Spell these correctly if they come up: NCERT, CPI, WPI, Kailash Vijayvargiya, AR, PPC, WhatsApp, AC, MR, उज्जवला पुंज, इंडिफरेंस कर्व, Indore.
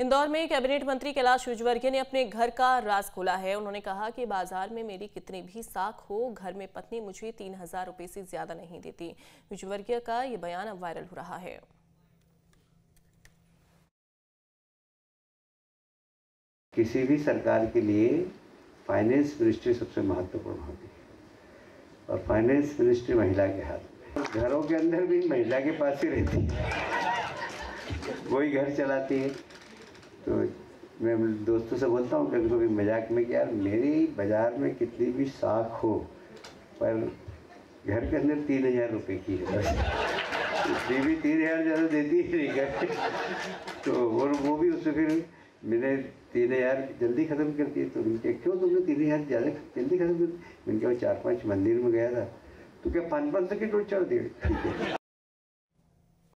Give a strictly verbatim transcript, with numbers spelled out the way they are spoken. इंदौर में कैबिनेट मंत्री कैलाश विजयवर्गीय ने अपने घर का राज खोला है। उन्होंने कहा कि बाजार में मेरी कितनी भी साख हो, घर में पत्नी मुझे तीन हजार रुपये से ज्यादा नहीं देती। विजयवर्गीय का ये बयान अब वायरल हो रहा है। किसी भी सरकार के लिए फाइनेंस मिनिस्ट्री सबसे महत्वपूर्ण होती है और फाइनेंस मिनिस्ट्री महिला के हाथ में। घरों के अंदर भी महिला के पास ही रहती है, वही घर चलाती है। तो मैं दोस्तों से बोलता हूँ कभी कभी मजाक में कि यार मेरे बाजार में कितनी भी साख हो पर घर के अंदर तीन हजार रुपये की है, इतनी भी तीन हजार ज़्यादा देती है नहीं घर। तो और वो भी उससे फिर मैंने तीन हजार जल्दी ख़त्म कर दिए। तो उनके क्यों तुमने तीन हजार ज़्यादा जल्दी ख़त्म कर दी? उनके वो चार पाँच मंदिर में गया था तो क्या पाँच पाँच सौ के नोट चढ़ दिए।